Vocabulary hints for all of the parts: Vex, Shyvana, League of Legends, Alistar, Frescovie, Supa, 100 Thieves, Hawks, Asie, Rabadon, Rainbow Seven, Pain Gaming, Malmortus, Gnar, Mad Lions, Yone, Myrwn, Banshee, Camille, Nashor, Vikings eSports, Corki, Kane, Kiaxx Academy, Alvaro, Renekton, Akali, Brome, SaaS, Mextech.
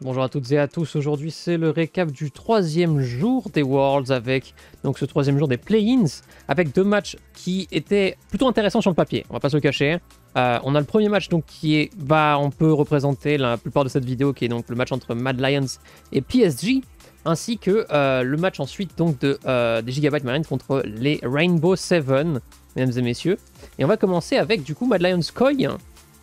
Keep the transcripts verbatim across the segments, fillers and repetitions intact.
Bonjour à toutes et à tous, aujourd'hui c'est le récap du troisième jour des Worlds avec donc ce troisième jour des play-ins avec deux matchs qui étaient plutôt intéressants sur le papier, on va pas se le cacher. Euh, on a le premier match donc qui est, bah on peut représenter la plupart de cette vidéo qui est donc le match entre Mad Lions et P S G ainsi que euh, le match ensuite donc de, euh, des Gigabyte Marines contre les Rainbow Seven, mesdames et messieurs. Et on va commencer avec du coup Mad Lions Koi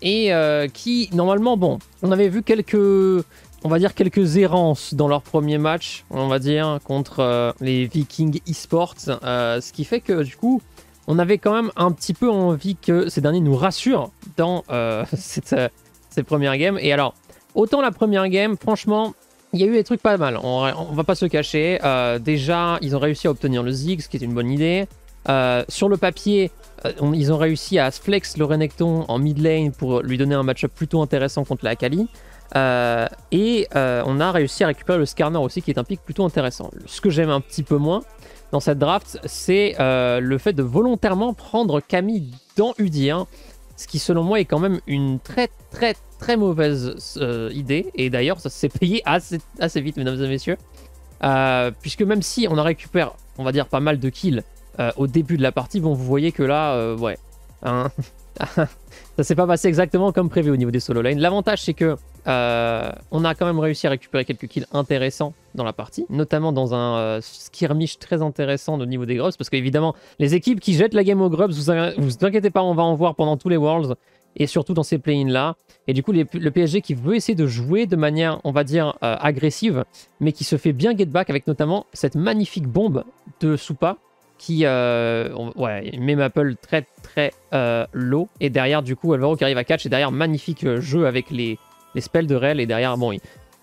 et euh, qui normalement bon, on avait vu quelques... On va dire quelques errances dans leur premier match, on va dire, contre euh, les Vikings eSports. Euh, ce qui fait que, du coup, on avait quand même un petit peu envie que ces derniers nous rassurent dans euh, cette, euh, cette première game. Et alors, autant la première game, franchement, il y a eu des trucs pas mal. On, on va pas se cacher. Euh, déjà, ils ont réussi à obtenir le Ziggs, ce qui est une bonne idée. Euh, sur le papier, euh, on, ils ont réussi à flex le Renekton en mid lane pour lui donner un match-up plutôt intéressant contre la Akali. Euh, et euh, on a réussi à récupérer le Skarner aussi qui est un pick plutôt intéressant. Ce que j'aime un petit peu moins dans cette draft, c'est euh, le fait de volontairement prendre Camille dans U D un, ce qui selon moi est quand même une très très très mauvaise euh, idée, et d'ailleurs ça s'est payé assez, assez vite mesdames et messieurs, euh, puisque même si on a récupéré on va dire pas mal de kills euh, au début de la partie, bon vous voyez que là euh, ouais hein, ça s'est pas passé exactement comme prévu au niveau des solo lane. L'avantage c'est que Euh, on a quand même réussi à récupérer quelques kills intéressants dans la partie, notamment dans un euh, skirmish très intéressant au niveau des grubs, parce qu'évidemment les équipes qui jettent la game aux grubs, vous, vous inquiétez pas, on va en voir pendant tous les Worlds et surtout dans ces play-in là. Et du coup les, le P S G qui veut essayer de jouer de manière on va dire euh, agressive, mais qui se fait bien get back avec notamment cette magnifique bombe de Supa qui euh, ouais, met Maple très très euh, low, et derrière du coup Alvaro qui arrive à catch, et derrière magnifique jeu avec les les spells de Rel, et derrière, bon,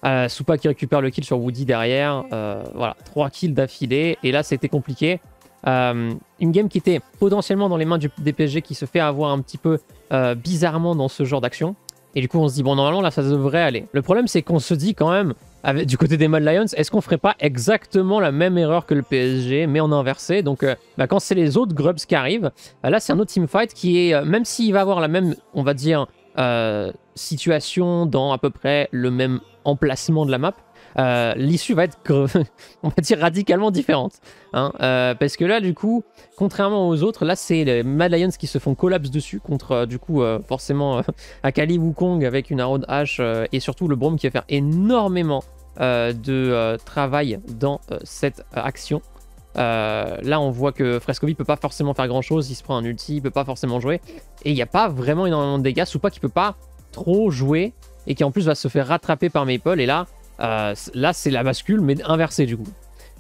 euh, Supa qui récupère le kill sur Woody derrière, euh, voilà, trois kills d'affilée, et là c'était compliqué. Euh, une game qui était potentiellement dans les mains du, des P S G qui se fait avoir un petit peu euh, bizarrement dans ce genre d'action, et du coup on se dit, bon normalement là ça devrait aller. Le problème c'est qu'on se dit quand même, avec, du côté des Mad Lions, est-ce qu'on ferait pas exactement la même erreur que le P S G, mais en inversé, donc euh, bah, quand c'est les autres grubs qui arrivent, euh, là c'est un autre teamfight qui est, euh, même s'il va avoir la même, on va dire, Euh, situation dans à peu près le même emplacement de la map, euh, l'issue va être on va dire radicalement différente hein, euh, parce que là du coup contrairement aux autres, là c'est les Mad Lions qui se font collapse dessus contre euh, du coup euh, forcément euh, Akali Wukong avec une arrow de hache, euh, et surtout le Brome qui va faire énormément euh, de euh, travail dans euh, cette euh, action. Euh, là on voit que Frescovie peut pas forcément faire grand chose, il se prend un ulti, il peut pas forcément jouer, et il n'y a pas vraiment énormément de dégâts. Supa qui peut pas trop jouer, et qui en plus va se faire rattraper par Maple, et là, euh, là c'est la bascule mais inversée du coup.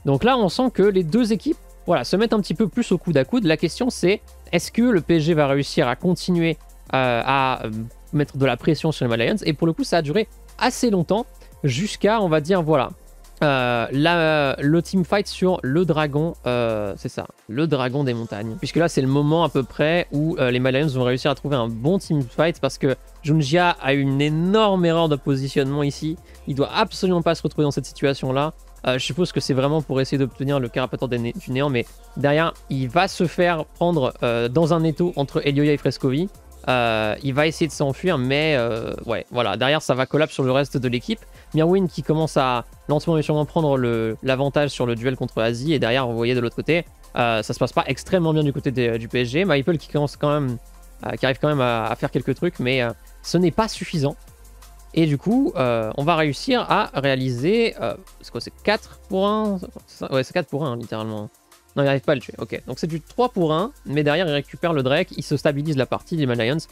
Donc là on sent que les deux équipes voilà, se mettent un petit peu plus au coude à coude. La question c'est, est-ce que le P S G va réussir à continuer euh, à mettre de la pression sur les Mad Lions, et pour le coup ça a duré assez longtemps, jusqu'à on va dire voilà, Euh, la, le teamfight sur le dragon, euh, c'est ça, le dragon des montagnes. Puisque là, c'est le moment à peu près où euh, les Mad Lions vont réussir à trouver un bon teamfight, parce que Junjia a eu une énorme erreur de positionnement ici. Il doit absolument pas se retrouver dans cette situation-là. Euh, je suppose que c'est vraiment pour essayer d'obtenir le carapateur né du néant, mais derrière, il va se faire prendre euh, dans un étau entre Elyoya et Frescovie. Euh, il va essayer de s'enfuir, mais euh, ouais, voilà, derrière ça va collapse sur le reste de l'équipe. Myrwn qui commence à lentement et sûrement prendre l'avantage sur le duel contre Asie, et derrière vous voyez de l'autre côté, euh, ça se passe pas extrêmement bien du côté des, du P S G. Maple qui commence quand même, euh, qui arrive quand même à, à faire quelques trucs, mais euh, ce n'est pas suffisant. Et du coup, euh, on va réussir à réaliser, euh, c'est quoi, c'est quatre pour un, ouais c'est quatre pour un littéralement. Non, il n'arrive pas à le tuer, ok. Donc c'est du trois pour un, mais derrière il récupère le Drake, il se stabilise la partie des Mad Lions.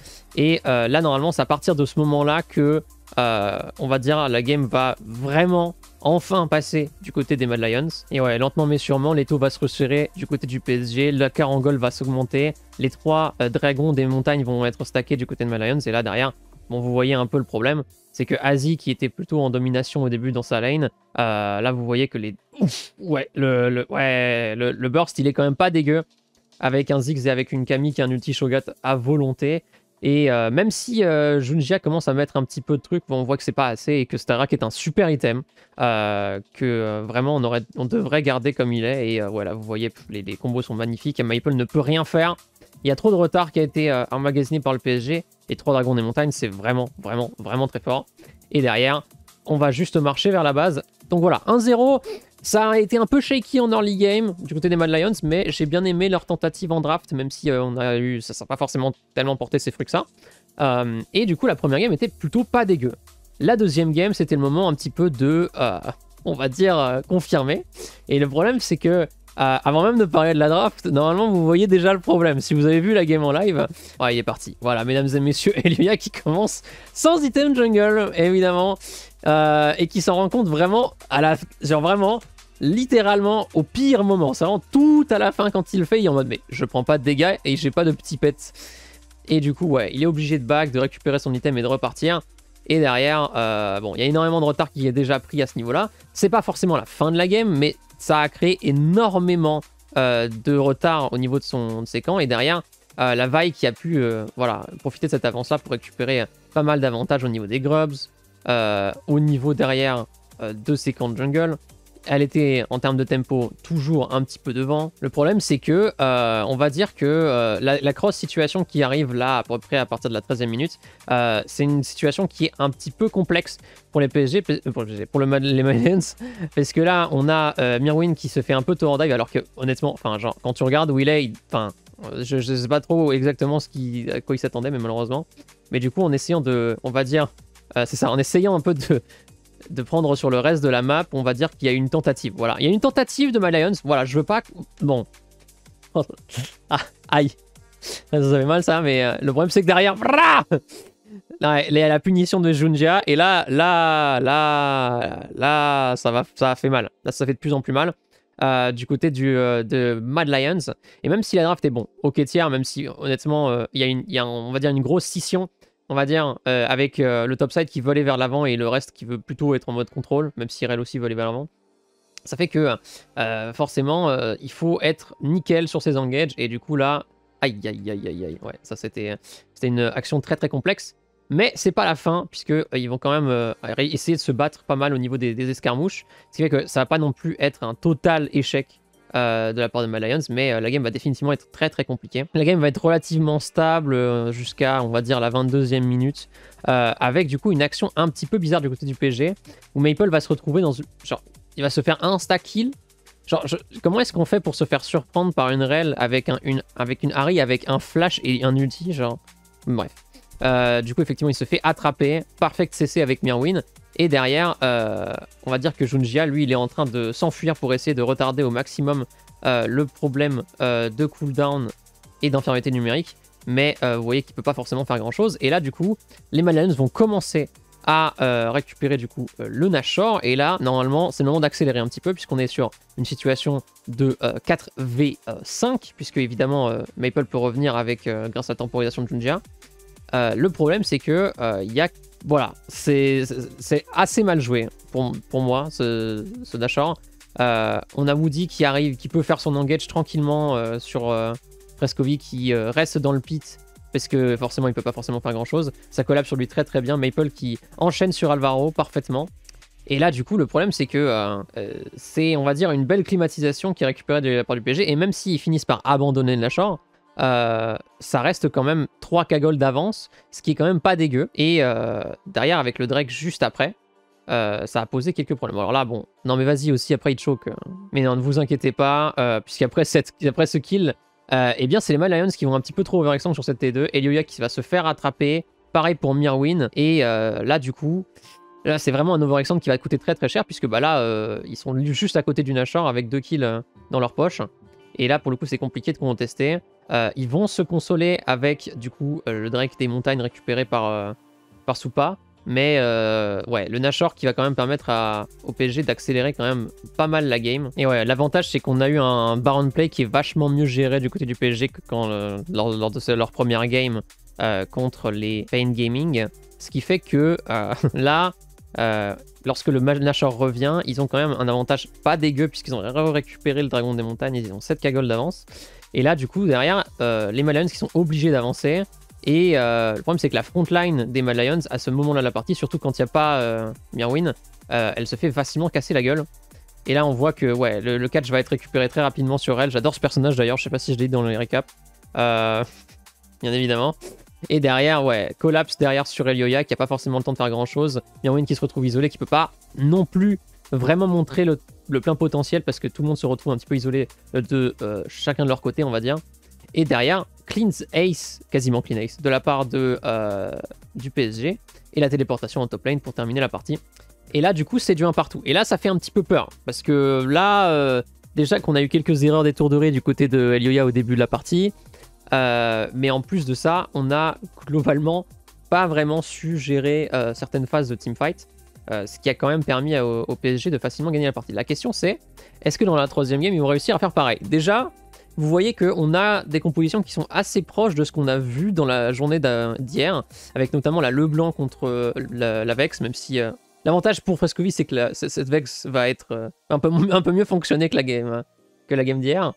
Et euh, là normalement c'est à partir de ce moment-là que, euh, on va dire, la game va vraiment enfin passer du côté des Mad Lions. Et ouais, lentement mais sûrement, l'étau va se resserrer du côté du P S G, la carangole va s'augmenter, les trois euh, dragons des montagnes vont être stackés du côté des Mad Lions. Et là derrière, bon vous voyez un peu le problème, c'est que Asie qui était plutôt en domination au début dans sa lane, euh, là vous voyez que les... Ouf, ouais, le, le, ouais le, le burst il est quand même pas dégueu, avec un Ziggs et avec une Camille qui a un ulti Shogat à volonté, et euh, même si euh, Junjia commence à mettre un petit peu de trucs, bon, on voit que c'est pas assez, et que Starak est un super item, euh, que euh, vraiment on, aurait, on devrait garder comme il est, et euh, voilà vous voyez les, les combos sont magnifiques, et Maple ne peut rien faire. Il y a trop de retard qui a été euh, emmagasiné par le P S G, et trois dragons des montagnes, c'est vraiment, vraiment, vraiment très fort. Et derrière, on va juste marcher vers la base. Donc voilà, un zéro. Ça a été un peu shaky en early game du côté des Mad Lions, mais j'ai bien aimé leur tentative en draft, même si euh, on a eu, ça n'a pas forcément tellement porté ses fruits que ça. Euh, et du coup, la première game était plutôt pas dégueu. La deuxième game, c'était le moment un petit peu de, euh, on va dire, euh, confirmer. Et le problème, c'est que, Euh, avant même de parler de la draft, normalement vous voyez déjà le problème. Si vous avez vu la game en live, ouais, il est parti. Voilà, mesdames et messieurs, Elyoya qui commence sans item jungle, évidemment, euh, et qui s'en rend compte vraiment, à la, genre vraiment, littéralement au pire moment. C'est vraiment tout à la fin quand il le fait, il est en mode mais je prends pas de dégâts et j'ai pas de petits pets. Et du coup, ouais, il est obligé de back, de récupérer son item et de repartir. Et derrière, euh, bon, il y a énormément de retard qui est déjà pris à ce niveau-là. C'est pas forcément la fin de la game, mais ça a créé énormément euh, de retard au niveau de, son, de ses camps. Et derrière, euh, la vaille qui a pu euh, voilà, profiter de cette avance-là pour récupérer pas mal d'avantages au niveau des grubs, euh, au niveau derrière euh, de ses camps de jungle. Elle était, en termes de tempo, toujours un petit peu devant. Le problème, c'est que, euh, on va dire que euh, la, la cross situation qui arrive là, à peu près à partir de la treizième minute, euh, c'est une situation qui est un petit peu complexe pour les P S G, pour, pour le, les Mad Lions, parce que là, on a euh, Myrwn qui se fait un peu torrent dive, alors que, honnêtement, enfin, genre, quand tu regardes où il est, enfin, je, je sais pas trop exactement ce qui, à quoi il s'attendait, mais malheureusement. Mais du coup, en essayant de, on va dire, euh, c'est ça, en essayant un peu de. de prendre sur le reste de la map, on va dire qu'il y a une tentative. Voilà, il y a une tentative de Mad Lions. Voilà, je veux pas... Bon. Ah, aïe. Ça fait mal ça, mais euh, le problème c'est que derrière... Là, il y a la punition de Junjia, et là, là, là, là, ça va, ça fait mal. Là, ça fait de plus en plus mal. Euh, du côté du, euh, de Mad Lions. Et même si la draft est bon, ok tiers, même si honnêtement, euh, il y a, une, il y a on va dire, une grosse scission, on va dire, euh, avec euh, le topside qui veut aller vers l'avant et le reste qui veut plutôt être en mode contrôle, même si Rel aussi veut aller vers l'avant. Ça fait que, euh, forcément, euh, il faut être nickel sur ses engages, et du coup là, aïe aïe aïe aïe aïe, ouais, ça c'était une action très très complexe, mais c'est pas la fin, puisque euh, ils vont quand même euh, essayer de se battre pas mal au niveau des, des escarmouches, ce qui fait que ça va pas non plus être un total échec Euh, de la part de Mad Lions, mais euh, la game va définitivement être très très compliquée. La game va être relativement stable euh, jusqu'à, on va dire, la vingt-deuxième minute, euh, avec du coup une action un petit peu bizarre du côté du P S G, où Maple va se retrouver dans... Genre, il va se faire insta-kill. Genre, je... comment est-ce qu'on fait pour se faire surprendre par une rel avec, un, une... avec une Harry, avec un flash et un ulti, genre... Bref. Euh, du coup, effectivement, il se fait attraper. Perfect C C avec Myrwn. Et derrière, euh, on va dire que Junjia, lui, il est en train de s'enfuir pour essayer de retarder au maximum euh, le problème euh, de cooldown et d'infériorité numérique. Mais euh, vous voyez qu'il ne peut pas forcément faire grand-chose. Et là, du coup, les Mad Lions vont commencer à euh, récupérer du coup euh, le Nashor. Et là, normalement, c'est le moment d'accélérer un petit peu, puisqu'on est sur une situation de euh, quatre v cinq, puisque évidemment, euh, Maple peut revenir avec euh, grâce à la temporisation de Junjia. Euh, le problème, c'est que il euh, y a... Voilà, c'est assez mal joué pour, pour moi, ce, ce Nashor. Euh, on a Woody qui arrive, qui peut faire son engage tranquillement euh, sur euh, Frescovie, qui euh, reste dans le pit, parce que forcément, il ne peut pas forcément faire grand-chose. Ça collabore sur lui très très bien. Maple qui enchaîne sur Alvaro parfaitement. Et là, du coup, le problème, c'est que euh, euh, c'est, on va dire, une belle climatisation qui est récupérée de la part du P S G. Et même s'ils finissent par abandonner le Nashor, Euh, ça reste quand même trois cagoles d'avance, ce qui est quand même pas dégueu. Et euh, derrière, avec le Drake juste après, euh, ça a posé quelques problèmes. Alors là, bon, non mais vas-y aussi, après il choke. Mais non, ne vous inquiétez pas, euh, puisqu'après après ce kill, euh, eh bien c'est les Mad Lions qui vont un petit peu trop overextend sur cette T deux. Elyoya qui va se faire attraper, pareil pour Myrwn. Et euh, là, du coup, là c'est vraiment un overextend qui va coûter très très cher, puisque bah là, euh, ils sont juste à côté du Nashor avec deux kills dans leur poche. Et là, pour le coup, c'est compliqué de contester. Euh, ils vont se consoler avec, du coup, euh, le Drake des montagnes récupéré par, euh, par Supa. Mais, euh, ouais, le Nashor qui va quand même permettre à, au P S G d'accélérer quand même pas mal la game. Et ouais, l'avantage, c'est qu'on a eu un Baron Play qui est vachement mieux géré du côté du P S G que quand, euh, lors, lors de leur première game euh, contre les Pain Gaming. Ce qui fait que, euh, là... Euh, lorsque le Nashor revient, ils ont quand même un avantage pas dégueu, puisqu'ils ont récupéré le dragon des montagnes, et ils ont sept cagoles d'avance. Et là, du coup, derrière, euh, les Mad Lions qui sont obligés d'avancer. Et euh, le problème, c'est que la frontline des Mad Lions, à ce moment-là de la partie, surtout quand il n'y a pas euh, Myrwn, euh, elle se fait facilement casser la gueule. Et là, on voit que ouais, le, le catch va être récupéré très rapidement sur elle. J'adore ce personnage d'ailleurs, je sais pas si je l'ai dit dans les récaps. Euh, bien évidemment. Et derrière, ouais, collapse derrière sur Elyoya qui n'a pas forcément le temps de faire grand chose. Myrwn qui se retrouve isolé, qui ne peut pas non plus vraiment montrer le, le plein potentiel parce que tout le monde se retrouve un petit peu isolé de euh, chacun de leur côté, on va dire. Et derrière, cleanse ace, quasiment clean ace, de la part de, euh, du P S G. Et la téléportation en top lane pour terminer la partie. Et là, du coup, c'est du un partout. Et là, ça fait un petit peu peur. Parce que là, euh, déjà qu'on a eu quelques erreurs détournées du côté de Elyoya au début de la partie. Euh, mais en plus de ça, on a globalement pas vraiment su gérer euh, certaines phases de teamfight. Euh, ce qui a quand même permis au, au P S G de facilement gagner la partie. La question c'est, est-ce que dans la troisième game, ils vont réussir à faire pareil? Déjà, vous voyez qu'on a des compositions qui sont assez proches de ce qu'on a vu dans la journée d'hier, avec notamment la Leblanc contre la, la Vex, même si euh, l'avantage pour Frescovie, c'est que la, cette Vex va être euh, un, peu, un peu mieux fonctionner que la game, hein, que la game d'hier.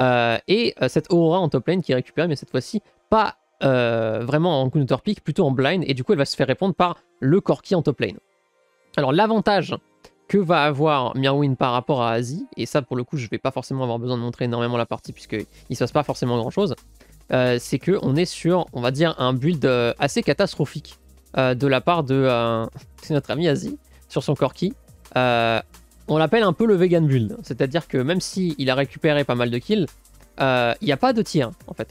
Euh, et euh, cette Aura en top lane qui est récupérée, mais cette fois-ci, pas euh, vraiment en counter pick, plutôt en blind, et du coup, elle va se faire répondre par le Corki en top lane. Alors, l'avantage que va avoir Myrwn par rapport à Asie, et ça pour le coup je vais pas forcément avoir besoin de montrer énormément la partie puisqu'il ne se passe pas forcément grand chose, euh, c'est qu'on est sur, on va dire, un build euh, assez catastrophique euh, de la part de euh, notre ami Asie sur son Corki. Euh, on l'appelle un peu le vegan build, c'est-à-dire que même s'il a récupéré pas mal de kills, il euh, n'y a pas de tir en fait.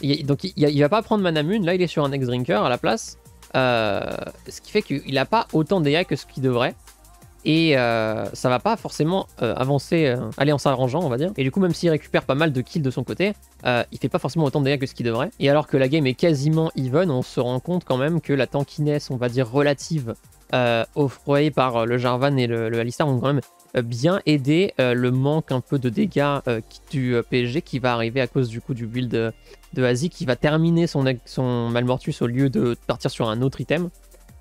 Il, donc il ne va pas prendre Manamune, là il est sur un ex-drinker à la place, euh, ce qui fait qu'il n'a pas autant d'A I que ce qu'il devrait. Et euh, ça va pas forcément euh, avancer, euh, aller en s'arrangeant, on va dire. Et du coup, même s'il récupère pas mal de kills de son côté, euh, il fait pas forcément autant de dégâts que ce qu'il devrait. Et alors que la game est quasiment even, on se rend compte quand même que la tankiness, on va dire, relative euh, offrée par le Jarvan et le, le Alistar vont quand même bien aider euh, le manque un peu de dégâts euh, du euh, P S G qui va arriver à cause du coup du build euh, de Asie qui va terminer son, son Malmortus au lieu de partir sur un autre item.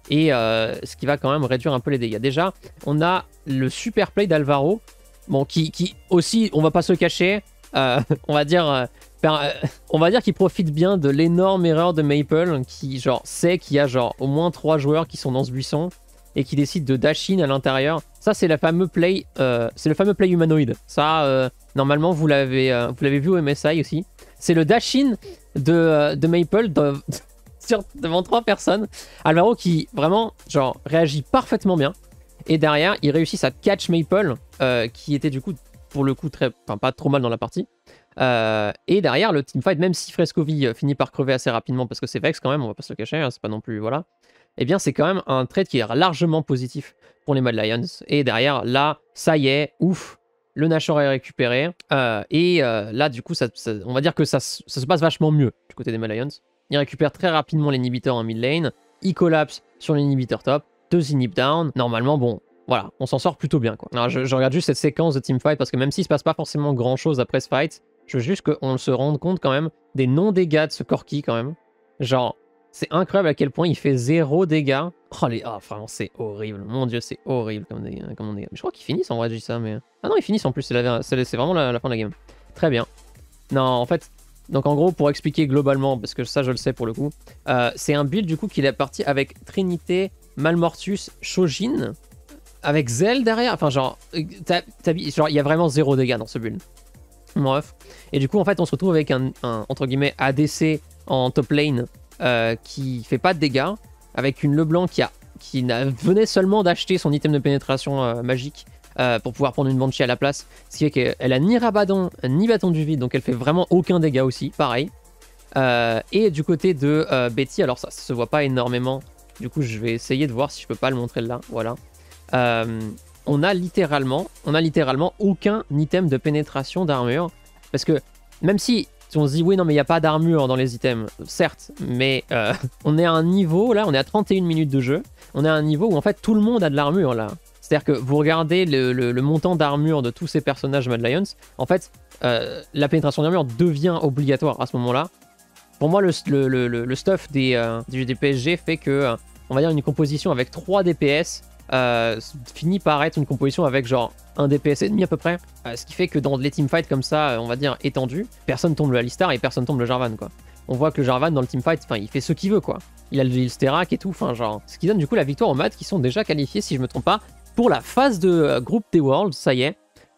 Et euh, ce qui va quand même réduire un peu les dégâts. Déjà, on a le super play d'Alvaro, bon, qui, qui aussi, on va pas se cacher, euh, on va dire, euh, on va dire qu'il profite bien de l'énorme erreur de Maple, qui genre sait qu'il y a genre au moins trois joueurs qui sont dans ce buisson et qui décide de dash in à l'intérieur. Ça, c'est la fameux play, euh, c'est le fameux play humanoïde. Ça, euh, normalement, vous l'avez, euh, vous l'avez vu au M S I aussi. C'est le dash in de, de Maple. De, de, devant trois personnes, Alvaro qui vraiment genre réagit parfaitement bien et derrière il réussit sa catch Maple euh, qui était du coup pour le coup très, enfin pas trop mal dans la partie euh, et derrière le teamfight, même si Frescovie finit par crever assez rapidement parce que c'est Vex quand même, on va pas se le cacher, hein, c'est pas non plus voilà, et eh bien c'est quand même un trade qui est largement positif pour les Mad Lions et derrière là ça y est, ouf, le Nashor est récupéré euh, et euh, là du coup ça, ça, on va dire que ça, ça se passe vachement mieux du côté des Mad Lions. Il récupère très rapidement l'inhibiteur en mid lane. Il collapse sur l'inhibiteur top. Deux inhib down. Normalement, bon, voilà, on s'en sort plutôt bien, quoi. Alors, je, je regarde juste cette séquence de teamfight parce que même s'il ne se passe pas forcément grand chose après ce fight, je veux juste qu'on se rende compte quand même des non-dégâts de ce Corki quand même. Genre, c'est incroyable à quel point il fait zéro dégâts. Oh, les... oh vraiment, c'est horrible. Mon dieu, c'est horrible comme dégâts. Comme on dégâts. Mais je crois qu'ils finissent en vrai, je dis ça, mais... Ah non, ils finissent en plus, c'est la... vraiment la... la fin de la game. Très bien. Non, en fait... Donc en gros, pour expliquer globalement, parce que ça je le sais pour le coup, euh, c'est un build du coup qu'il est parti avec Trinité, Malmortus, Shojin, avec Zell derrière, enfin genre, il y a vraiment zéro dégâts dans ce build. Bref. Et du coup en fait on se retrouve avec un, un entre guillemets A D C en top lane euh, qui fait pas de dégâts, avec une Leblanc qui, a, qui a, venait seulement d'acheter son item de pénétration euh, magique, Euh, pour pouvoir prendre une Banshee à la place, ce qui fait qu'elle a ni rabadon ni bâton du vide, donc elle fait vraiment aucun dégât aussi, pareil. Euh, et du côté de euh, Betty, alors ça, ça se voit pas énormément, du coup je vais essayer de voir si je peux pas le montrer là, voilà. Euh, on a littéralement, on a littéralement aucun item de pénétration d'armure, parce que même si on se dit oui non mais il n'y a pas d'armure dans les items, certes, mais euh, on est à un niveau, là on est à trente et une minutes de jeu, on est à un niveau où en fait tout le monde a de l'armure là. C'est-à-dire que vous regardez le, le, le montant d'armure de tous ces personnages Mad Lions, en fait, euh, la pénétration d'armure devient obligatoire à ce moment-là. Pour moi, le, le, le, le stuff des, euh, des, des P S G fait que, euh, on va dire, une composition avec trois D P S euh, finit par être une composition avec genre un D P S et demi à peu près. Euh, ce qui fait que dans les teamfights comme ça, on va dire étendus, personne tombe le Alistar et personne tombe le Jarvan, quoi. On voit que le Jarvan, dans le teamfight, il fait ce qu'il veut, quoi. Il a le Sterak et tout, enfin genre... Ce qui donne du coup la victoire aux Mad qui sont déjà qualifiés, si je me trompe pas, pour la phase de euh, groupe des Worlds, ça y est.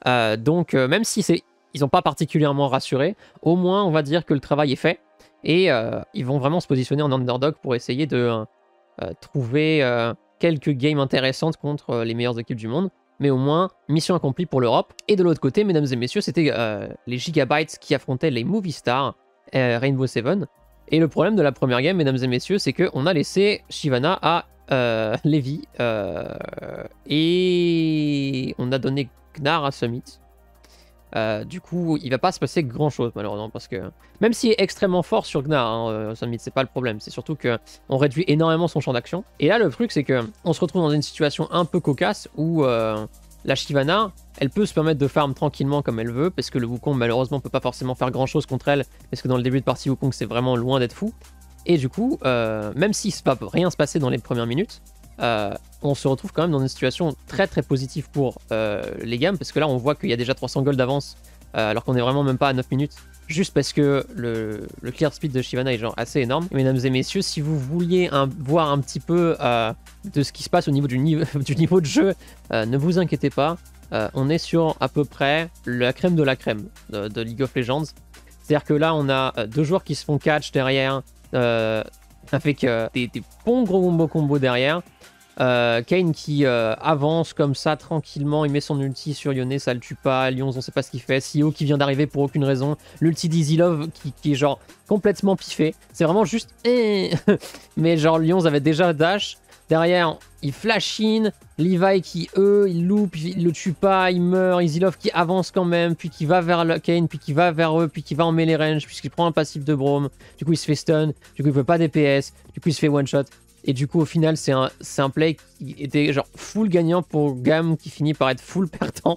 Euh, donc, euh, même si ils n'ont pas particulièrement rassuré, au moins, on va dire que le travail est fait. Et euh, ils vont vraiment se positionner en underdog pour essayer de euh, trouver euh, quelques games intéressantes contre euh, les meilleures équipes du monde. Mais au moins, mission accomplie pour l'Europe. Et de l'autre côté, mesdames et messieurs, c'était euh, les Gigabytes qui affrontaient les Movie Stars, euh, Rainbow Seven. Et le problème de la première game, mesdames et messieurs, c'est qu'on a laissé Shyvana à euh, Lévi. Euh, et on a donné Gnar à Summit. Euh, du coup, il va pas se passer grand chose malheureusement, parce que même s'il est extrêmement fort sur Gnar, hein, Summit, c'est pas le problème, c'est surtout que on réduit énormément son champ d'action. Et là, le truc, c'est que on se retrouve dans une situation un peu cocasse où euh, la Shyvana, elle peut se permettre de farm tranquillement comme elle veut, parce que le Wukong malheureusement peut pas forcément faire grand chose contre elle, parce que dans le début de partie, Wukong c'est vraiment loin d'être fou. Et du coup, euh, même s'il ne peut rien se passer dans les premières minutes, Euh, on se retrouve quand même dans une situation très très positive pour euh, les games, parce que là on voit qu'il y a déjà trois cents gold d'avance euh, alors qu'on est vraiment même pas à neuf minutes, juste parce que le, le clear speed de Shyvana est genre assez énorme. Et mesdames et messieurs, si vous vouliez un, voir un petit peu euh, de ce qui se passe au niveau du, ni du niveau de jeu, euh, ne vous inquiétez pas, euh, on est sur à peu près la crème de la crème de, de League of Legends. C'est à dire que là on a deux joueurs qui se font catch derrière euh, avec euh, des, des bons gros combo combo derrière. Euh, Kane qui euh, avance comme ça tranquillement, il met son ulti sur Lyonnais, ça le tue pas, Lyon on sait pas ce qu'il fait, Sio qui vient d'arriver pour aucune raison, l'ulti d'Easylove qui, qui est genre complètement piffé, c'est vraiment juste mais genre Lyon avait déjà dash, derrière il flash in, Levi qui eux il loupe, il le tue pas, il meurt, Easylove qui avance quand même, puis qui va vers le Kane, puis qui va vers eux, puis qui va en mêler range, puisqu'il prend un passif de Brome, du coup il se fait stun, du coup il peut pas D P S, du coup il se fait one shot. Et du coup, au final, c'est un, un play qui était genre full gagnant pour Gam, qui finit par être full perdant.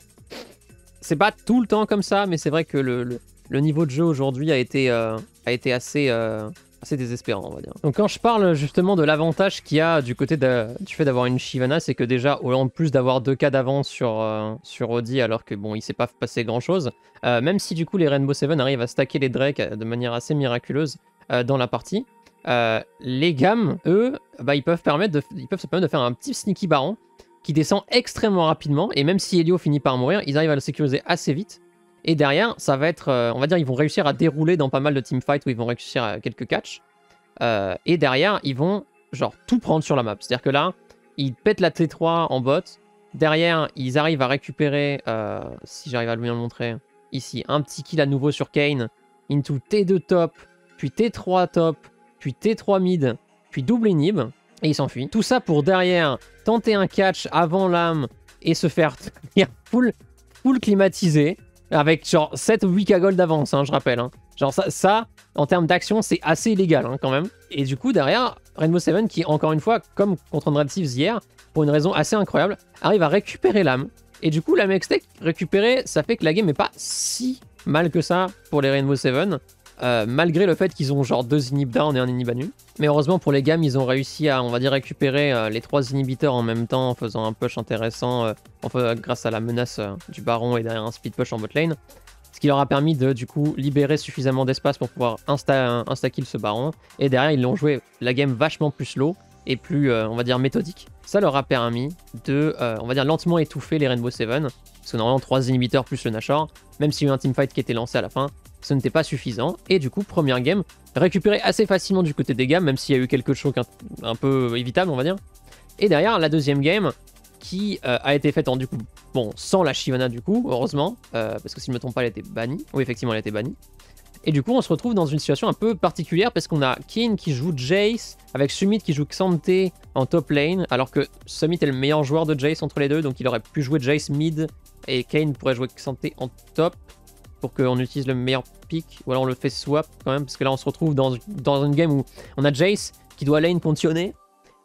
C'est pas tout le temps comme ça, mais c'est vrai que le, le, le niveau de jeu aujourd'hui a été, euh, a été assez, euh, assez désespérant, on va dire. Donc quand je parle justement de l'avantage qu'il y a du côté de, du fait d'avoir une Shyvana, c'est que déjà, en plus d'avoir deux K d'avance sur, euh, sur Audi, alors que bon, il s'est pas passé grand-chose, euh, même si du coup, les Rainbow Seven arrivent à stacker les Drake de manière assez miraculeuse euh, dans la partie, Euh, les gammes, eux, bah, ils, peuvent permettre de, ils peuvent se permettre de faire un petit sneaky baron qui descend extrêmement rapidement, et même si Elio finit par mourir, ils arrivent à le sécuriser assez vite. Et derrière, ça va être, euh, on va dire, ils vont réussir à dérouler dans pas mal de teamfights où ils vont réussir à quelques catchs. Euh, et derrière, ils vont genre tout prendre sur la map. C'est-à-dire que là, ils pètent la T trois en bot. Derrière, ils arrivent à récupérer, euh, si j'arrive à bien le montrer, ici, un petit kill à nouveau sur Kane. Into T deux top, puis T trois top, puis T trois mid, puis double inhib, et il s'enfuit. Tout ça pour derrière tenter un catch avant l'âme et se faire full, full climatisé, avec genre sept ou huit K gold d'avance, hein, je rappelle. Hein. Genre ça, ça, en termes d'action, c'est assez illégal hein, quand même. Et du coup, derrière, Rainbow Seven, qui encore une fois, comme contre Red Thieves hier, pour une raison assez incroyable, arrive à récupérer l'âme. Et du coup, la mextech récupérée, ça fait que la game n'est pas si mal que ça pour les Rainbow Seven. Euh, malgré le fait qu'ils ont genre deux inhib down et un inhib à nu. Mais heureusement pour les gammes, ils ont réussi à, on va dire, récupérer euh, les trois inhibiteurs en même temps en faisant un push intéressant euh, en fait, euh, grâce à la menace euh, du baron et derrière un speed push en bot lane. Ce qui leur a permis de, du coup, libérer suffisamment d'espace pour pouvoir insta, insta kill ce baron. Et derrière, ils l'ont joué la game vachement plus slow et plus, euh, on va dire, méthodique. Ça leur a permis de, euh, on va dire, lentement étouffer les Rainbow Seven. Parce qu'on a vraiment trois inhibiteurs plus le Nashor. Même s'il y a eu un teamfight qui était lancé à la fin, ce n'était pas suffisant. Et du coup, première game, récupérée assez facilement du côté des gammes, même s'il y a eu quelques chocs un, un peu évitables, on va dire. Et derrière, la deuxième game, qui euh, a été faite en du coup, bon, sans la Shyvana du coup, heureusement, euh, parce que si je ne me trompe pas, elle était bannie. Oui, effectivement, elle était bannie. Et du coup, on se retrouve dans une situation un peu particulière, parce qu'on a Kane qui joue Jace, avec Summit qui joue Xante en top lane, alors que Summit est le meilleur joueur de Jace entre les deux, donc il aurait pu jouer Jace mid, et Kane pourrait jouer Xante en top, pour qu'on utilise le meilleur pick, ou alors on le fait swap quand même, parce que là on se retrouve dans, dans une game où on a Jace qui doit lane contre Yone,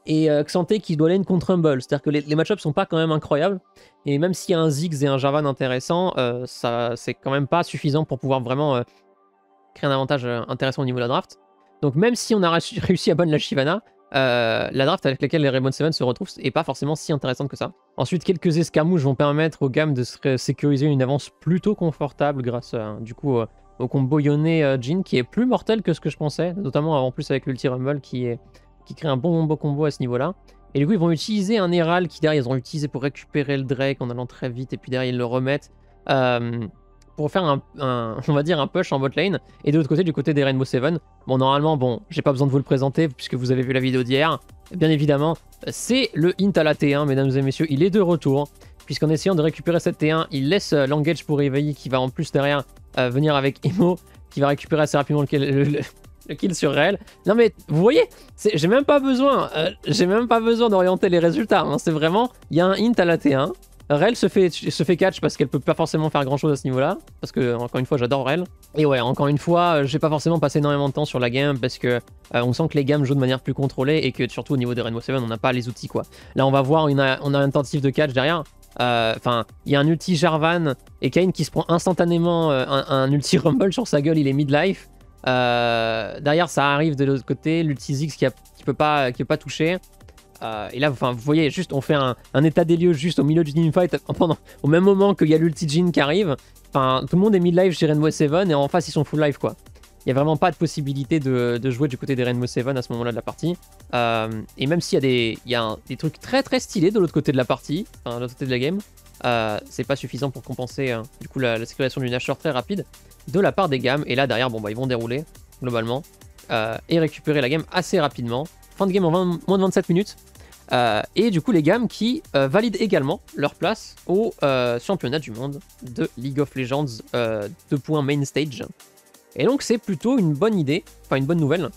et euh, Xante qui doit lane contre Humble, c'est-à-dire que les, les match-ups sont pas quand même incroyables, et même s'il y a un Ziggs et un Jarvan intéressant, euh, ça c'est quand même pas suffisant pour pouvoir vraiment euh, créer un avantage euh, intéressant au niveau de la draft. Donc même si on a réussi à ban la Shyvana, Euh, la draft avec laquelle les Rainbow Seven se retrouvent n'est pas forcément si intéressante que ça. Ensuite, quelques escarmouches vont permettre aux gammes de se sécuriser une avance plutôt confortable grâce euh, du coup euh, au combo Yone-Jin euh, qui est plus mortel que ce que je pensais, notamment en plus avec l'ulti Rumble qui, est, qui crée un bon combo combo à ce niveau-là. Et du coup, ils vont utiliser un Herald qui derrière ils ont utilisé pour récupérer le Drake en allant très vite et puis derrière ils le remettent. Euh, pour faire un, un, on va dire un push en bot lane. Et de l'autre côté, du côté des Rainbow Seven, bon normalement, bon, j'ai pas besoin de vous le présenter puisque vous avez vu la vidéo d'hier. Bien évidemment, c'est le int à la T un, mesdames et messieurs, il est de retour. Puisqu'en essayant de récupérer cette T un, il laisse Langage pour Réveiller qui va en plus derrière euh, venir avec Emo, qui va récupérer assez rapidement le, le, le, le kill sur Réel. Non mais, vous voyez, j'ai même pas besoin, euh, j'ai même pas besoin d'orienter les résultats. Hein, c'est vraiment, il y a un int à la T un. Réel se fait, se fait catch parce qu'elle peut pas forcément faire grand chose à ce niveau-là. Parce que, encore une fois, j'adore Réel. Et ouais, encore une fois, j'ai pas forcément passé énormément de temps sur la game parce que euh, on sent que les games jouent de manière plus contrôlée et que surtout au niveau des Rainbow Seven, on n'a pas les outils quoi. Là, on va voir, une, on a un tentative de catch derrière. Enfin, euh, il y a un ulti Jarvan et Kane qui se prend instantanément euh, un, un ulti Rumble sur sa gueule, il est midlife. Euh, derrière, ça arrive de l'autre côté, l'ulti Ziggs qui, a, qui peut pas, qui peut pas toucher. Euh, et là, enfin, vous voyez, juste, on fait un, un état des lieux juste au milieu du teamfight, pendant, au même moment qu'il y a l'ulti Jhin qui arrive. Enfin, tout le monde est midlife chez Rainbow Seven et en face, ils sont full life quoi. Il n'y a vraiment pas de possibilité de, de jouer du côté des Rainbow Seven à ce moment-là de la partie. Euh, et même s'il y a, des, il y a un, des trucs très très stylés de l'autre côté de la partie, enfin de l'autre côté de la game, euh, c'est pas suffisant pour compenser euh, du coup la, la circulation du Nashor très rapide de la part des gammes. Et là derrière, bon bah ils vont dérouler globalement euh, et récupérer la game assez rapidement. Fin de game en vingt, moins de vingt-sept minutes. Euh, et du coup les gammes qui euh, valident également leur place au euh, championnat du monde de League of Legends euh, deux points main stage. Et donc c'est plutôt une bonne idée, enfin une bonne nouvelle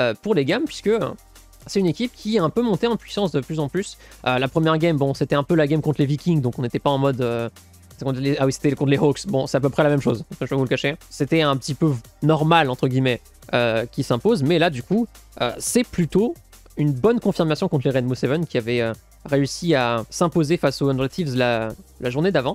euh, pour les gammes puisque euh, c'est une équipe qui est un peu montée en puissance de plus en plus. Euh, la première game, bon c'était un peu la game contre les Vikings, donc on n'était pas en mode... Euh, les, ah oui c'était contre les Hawks, bon c'est à peu près la même chose, je vais vous le cacher. C'était un petit peu normal entre guillemets euh, qui s'impose, mais là du coup euh, c'est plutôt une bonne confirmation contre les Rainbow Seven qui avaient euh, réussi à s'imposer face aux cent Thieves la, la journée d'avant.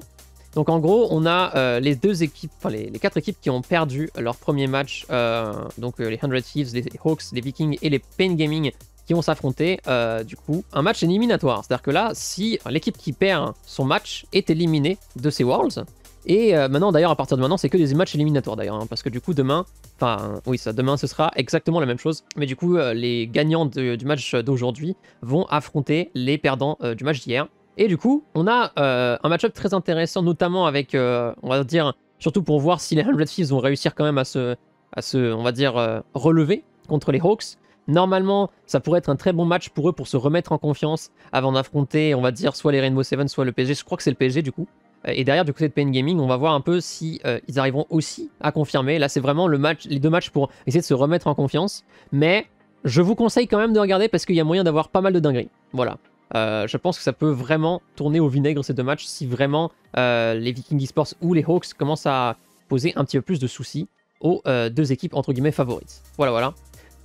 Donc en gros, on a euh, les deux équipes, enfin les, les quatre équipes qui ont perdu leur premier match, euh, donc euh, les cent Thieves, les Hawks, les Vikings et les Pain Gaming qui vont s'affronter, euh, du coup, un match éliminatoire. C'est-à-dire que là, si l'équipe qui perd son match est éliminée de ces Worlds, et euh, maintenant d'ailleurs, à partir de maintenant, c'est que des matchs éliminatoires d'ailleurs, hein, parce que du coup, demain, enfin oui, ça, demain ce sera exactement la même chose, mais du coup, euh, les gagnants de, du match d'aujourd'hui vont affronter les perdants euh, du match d'hier. Et du coup, on a euh, un match-up très intéressant, notamment avec, euh, on va dire, surtout pour voir si les cent Thieves vont réussir quand même à se, à se on va dire, euh, relever contre les Hawks. Normalement, ça pourrait être un très bon match pour eux pour se remettre en confiance avant d'affronter, on va dire, soit les Rainbow Seven, soit le P S G. Je crois que c'est le P S G du coup. Et derrière, du côté de Pain Gaming, on va voir un peu si euh, ils arriveront aussi à confirmer. Là, c'est vraiment le match, les deux matchs pour essayer de se remettre en confiance. Mais je vous conseille quand même de regarder parce qu'il y a moyen d'avoir pas mal de dingueries. Voilà. Euh, je pense que ça peut vraiment tourner au vinaigre ces deux matchs si vraiment euh, les Vikings eSports ou les Hawks commencent à poser un petit peu plus de soucis aux euh, deux équipes entre guillemets favorites. Voilà, voilà.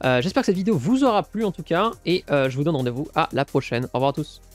Euh, J'espère que cette vidéo vous aura plu en tout cas et euh, je vous donne rendez-vous à la prochaine. Au revoir à tous.